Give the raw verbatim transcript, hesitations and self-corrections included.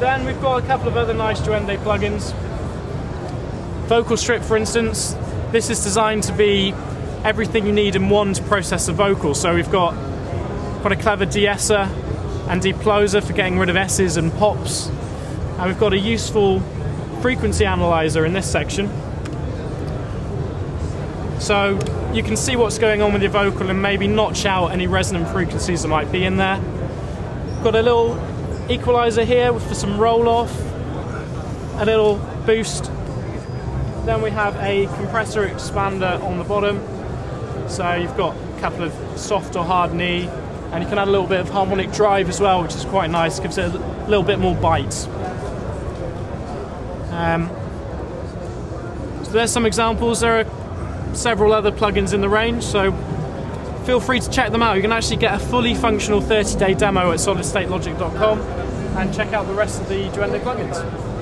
Then we've got a couple of other nice Duende plugins. Vocalstrip, for instance, this is designed to be everything you need in one to process a vocal. So we've got quite a clever de-esser and deploser for getting rid of S's and pops. And we've got a useful frequency analyzer in this section. So you can see what's going on with your vocal and maybe notch out any resonant frequencies that might be in there. Got a little equalizer here for some roll-off, a little boost. Then we have a compressor expander on the bottom. So you've got a couple of soft or hard knee, and you can add a little bit of harmonic drive as well, which is quite nice, gives it a little bit more bite. Um, so there's some examples. There are several other plugins in the range, so feel free to check them out. You can actually get a fully functional thirty-day demo at solid state logic dot com and check out the rest of the Duende plugins.